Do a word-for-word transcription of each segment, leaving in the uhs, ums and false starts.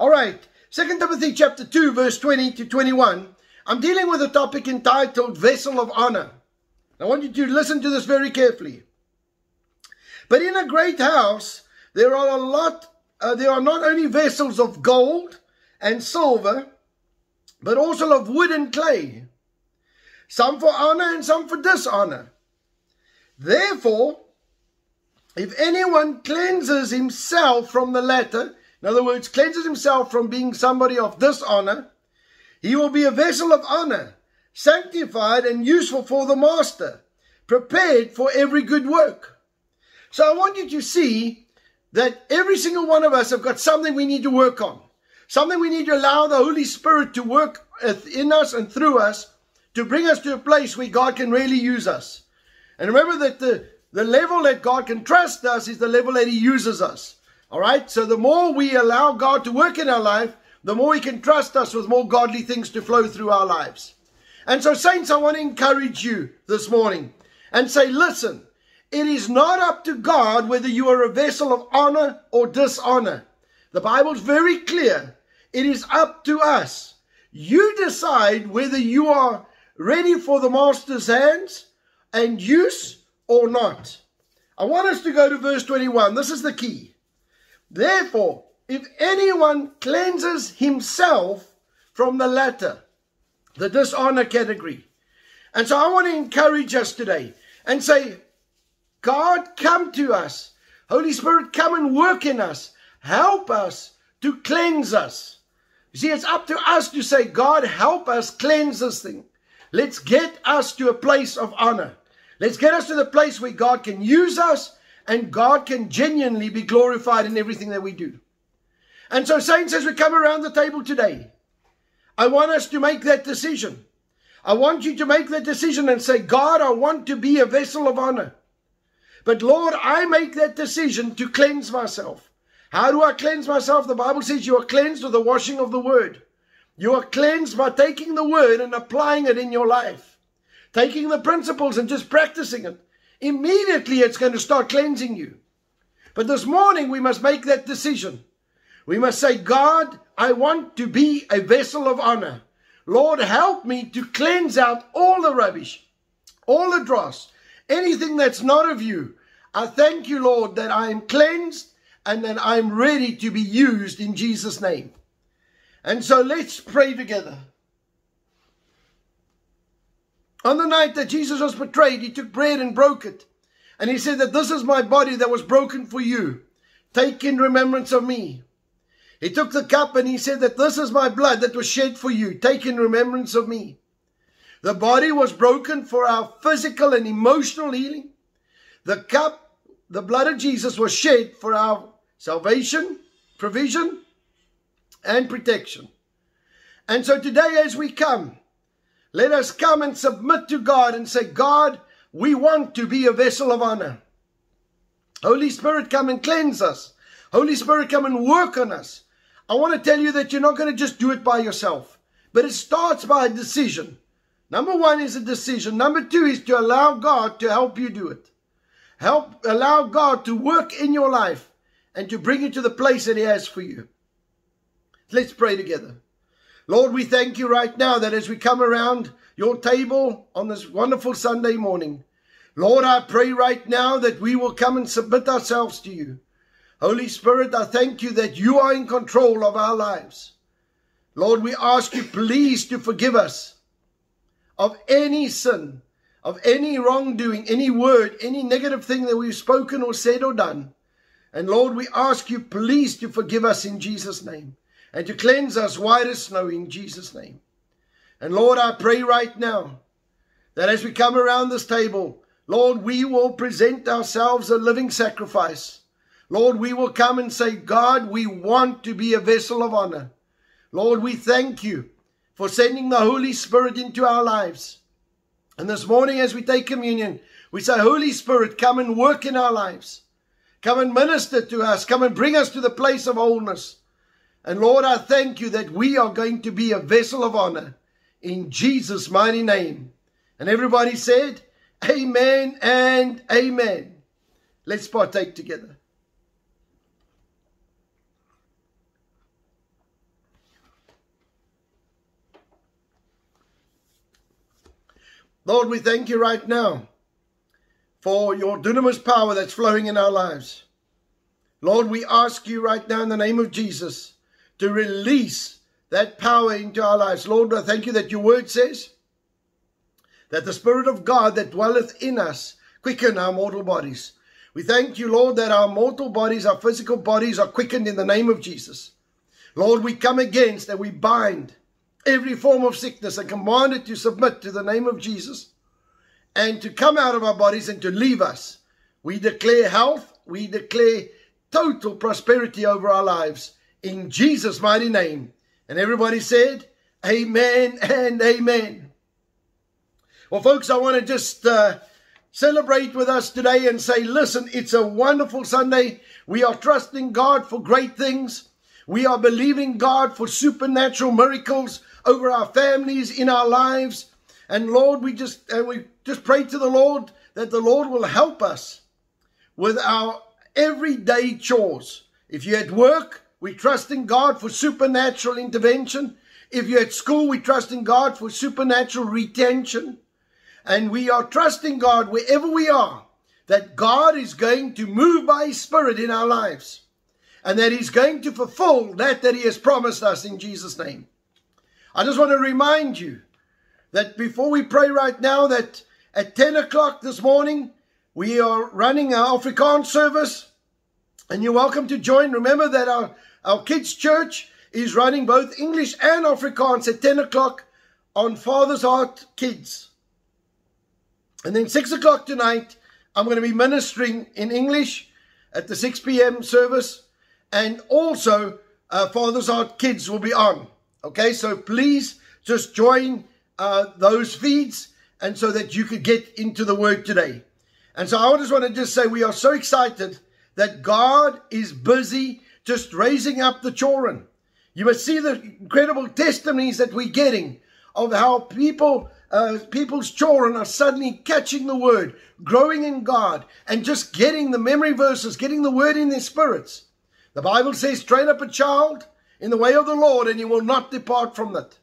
All right, Second Timothy chapter two, verse twenty to twenty-one. I'm dealing with a topic entitled Vessel of Honor. I want you to listen to this very carefully. But in a great house, there are a lot, uh, there are not only vessels of gold and silver, but also of wood and clay, some for honor and some for dishonor. Therefore, if anyone cleanses himself from the latter, in other words, cleanses himself from being somebody of dishonor, he will be a vessel of honor, sanctified and useful for the master, prepared for every good work. So I want you to see that every single one of us have got something we need to work on, something we need to allow the Holy Spirit to work in us and through us to bring us to a place where God can really use us. And remember that the, the level that God can trust us is the level that He uses us. All right? So the more we allow God to work in our life, the more He can trust us with more godly things to flow through our lives. And so, saints, I want to encourage you this morning and say, listen, it is not up to God whether you are a vessel of honor or dishonor. The Bible's very clear. It is up to us. You decide whether you are ready for the master's hands and use or not. I want us to go to verse twenty-one. This is the key. Therefore, if anyone cleanses himself from the latter, the dishonor category. And so I want to encourage us today and say, God, come to us. Holy Spirit, come and work in us. Help us to cleanse us. You see, it's up to us to say, God, help us cleanse this thing. Let's get us to a place of honor. Let's get us to the place where God can use us and God can genuinely be glorified in everything that we do. And so, saints, as we come around the table today, I want us to make that decision. I want you to make that decision and say, God, I want to be a vessel of honor. But Lord, I make that decision to cleanse myself. How do I cleanse myself? The Bible says you are cleansed with the washing of the word. You are cleansed by taking the word and applying it in your life. Taking the principles and just practicing it. Immediately it's going to start cleansing you. But this morning we must make that decision. We must say, God, I want to be a vessel of honor. Lord, help me to cleanse out all the rubbish, all the dross, anything that's not of you. I thank you, Lord, that I am cleansed and that I'm ready to be used in Jesus' name. And so let's pray together. On the night that Jesus was betrayed, He took bread and broke it. And He said that this is my body that was broken for you. Take in remembrance of me. He took the cup and He said that this is my blood that was shed for you. Take in remembrance of me. The body was broken for our physical and emotional healing. The cup, the blood of Jesus was shed for our salvation, provision, and protection. And so today as we come, let us come and submit to God and say, God, we want to be a vessel of honor. Holy Spirit, come and cleanse us. Holy Spirit, come and work on us. I want to tell you that you're not going to just do it by yourself, but it starts by a decision. Number one is a decision. Number two is to allow God to help you do it. Help, allow God to work in your life and to bring you to the place that He has for you. Let's pray together. Lord, we thank you right now that as we come around your table on this wonderful Sunday morning, Lord, I pray right now that we will come and submit ourselves to you. Holy Spirit, I thank you that you are in control of our lives. Lord, we ask you please to forgive us of any sin, of any wrongdoing, any word, any negative thing that we've spoken or said or done. And Lord, we ask you please to forgive us in Jesus' name. And to cleanse us white as snow in Jesus' name. And Lord, I pray right now that as we come around this table, Lord, we will present ourselves a living sacrifice. Lord, we will come and say, God, we want to be a vessel of honor. Lord, we thank you for sending the Holy Spirit into our lives. And this morning as we take communion, we say, Holy Spirit, come and work in our lives. Come and minister to us. Come and bring us to the place of wholeness. And Lord, I thank you that we are going to be a vessel of honor in Jesus' mighty name. And everybody said, amen and amen. Let's partake together. Lord, we thank you right now for your dunamis power that's flowing in our lives. Lord, we ask you right now in the name of Jesus to release that power into our lives. Lord, I thank you that your word says that the Spirit of God that dwelleth in us quicken our mortal bodies. We thank you, Lord, that our mortal bodies, our physical bodies are quickened in the name of Jesus. Lord, we come against and we bind every form of sickness and command it to submit to the name of Jesus and to come out of our bodies and to leave us. We declare health. We declare total prosperity over our lives in Jesus' mighty name. And everybody said, amen and amen. Well, folks, I want to just uh, celebrate with us today and say, listen, it's a wonderful Sunday. We are trusting God for great things. We are believing God for supernatural miracles over our families, in our lives. And Lord, we just and we just pray to the Lord that the Lord will help us with our everyday chores. If you're at work, we trust in God for supernatural intervention. If you're at school, we trust in God for supernatural retention. And we are trusting God wherever we are, that God is going to move by His Spirit in our lives. And that He's going to fulfill that that He has promised us in Jesus' name. I just want to remind you that before we pray right now, that at ten o'clock this morning, we are running our Afrikaans service. And you're welcome to join. Remember that our, our kids' church is running both English and Afrikaans at ten o'clock on Father's Heart Kids. And then six o'clock tonight, I'm going to be ministering in English at the six p m service. And also, uh, Father's Heart Kids will be on. Okay, so please just join uh, those feeds and so that you could get into the Word today. And so I just want to just say we are so excited that God is busy just raising up the children. You must see the incredible testimonies that we're getting of how people... Uh, people's children are suddenly catching the word, growing in God, and just getting the memory verses, getting the word in their spirits. The Bible says, train up a child in the way of the Lord, and he will not depart from it.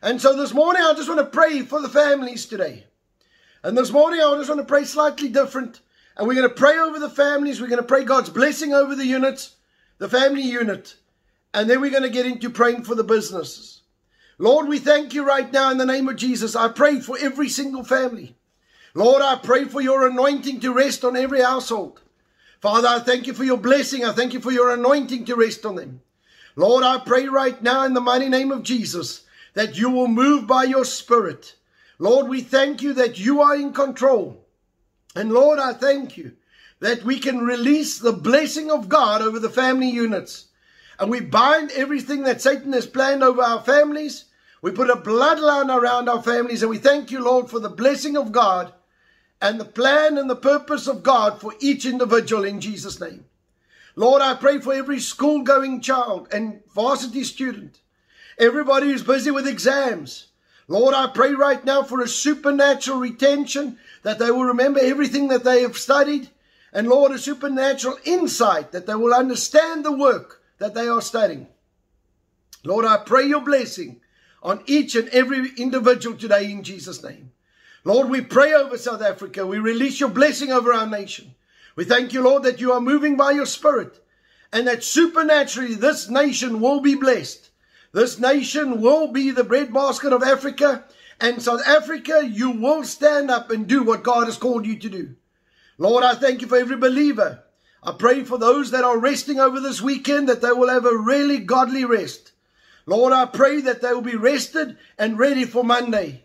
And so this morning, I just want to pray for the families today. And this morning, I just want to pray slightly different. And we're going to pray over the families. We're going to pray God's blessing over the units, the family unit. And then we're going to get into praying for the businesses. Lord, we thank you right now in the name of Jesus. I pray for every single family. Lord, I pray for your anointing to rest on every household. Father, I thank you for your blessing. I thank you for your anointing to rest on them. Lord, I pray right now in the mighty name of Jesus that you will move by your Spirit. Lord, we thank you that you are in control. And Lord, I thank you that we can release the blessing of God over the family units. And we bind everything that Satan has planned over our families. We put a bloodline around our families. And we thank you, Lord, for the blessing of God and the plan and the purpose of God for each individual in Jesus' name. Lord, I pray for every school-going child and varsity student. Everybody who's busy with exams. Lord, I pray right now for a supernatural retention, that they will remember everything that they have studied. And Lord, a supernatural insight, that they will understand the work that they are studying. Lord, I pray your blessing on each and every individual today in Jesus' name. Lord, we pray over South Africa. We release your blessing over our nation. We thank you, Lord, that you are moving by your Spirit and that supernaturally this nation will be blessed. This nation will be the breadbasket of Africa, and South Africa, you will stand up and do what God has called you to do. Lord, I thank you for every believer. I pray for those that are resting over this weekend, that they will have a really godly rest. Lord, I pray that they will be rested and ready for Monday.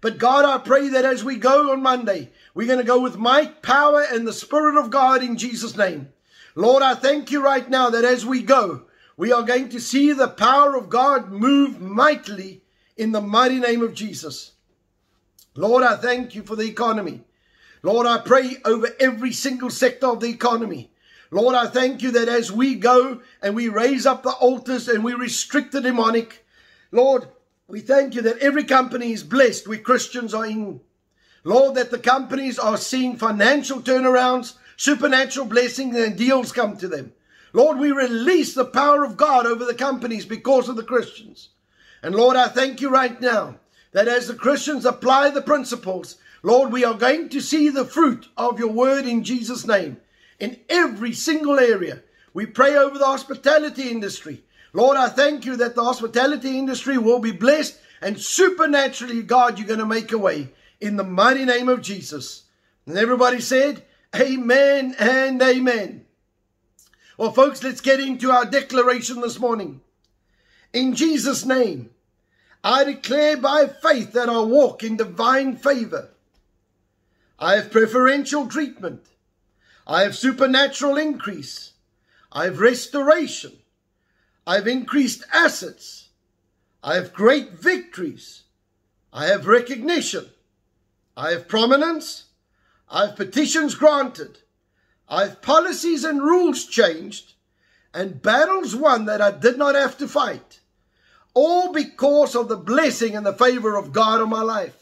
But God, I pray that as we go on Monday, we're going to go with might, power, and the Spirit of God in Jesus' name. Lord, I thank you right now that as we go, we are going to see the power of God move mightily in the mighty name of Jesus. Lord, I thank you for the economy. Lord, I pray over every single sector of the economy. Lord, I thank you that as we go and we raise up the altars and we restrict the demonic, Lord, we thank you that every company is blessed where Christians are in. Lord, that the companies are seeing financial turnarounds, supernatural blessings, and deals come to them. Lord, we release the power of God over the companies because of the Christians. And Lord, I thank you right now that as the Christians apply the principles, Lord, we are going to see the fruit of your word in Jesus' name in every single area. We pray over the hospitality industry. Lord, I thank you that the hospitality industry will be blessed, and supernaturally, God, you're going to make a way in the mighty name of Jesus. And everybody said, amen and amen. Well, folks, let's get into our declaration this morning. In Jesus' name, I declare by faith that I walk in divine favor. I have preferential treatment. I have supernatural increase. I have restoration. I have increased assets. I have great victories. I have recognition. I have prominence. I have petitions granted. I have policies and rules changed, and battles won that I did not have to fight. All because of the blessing and the favor of God on my life.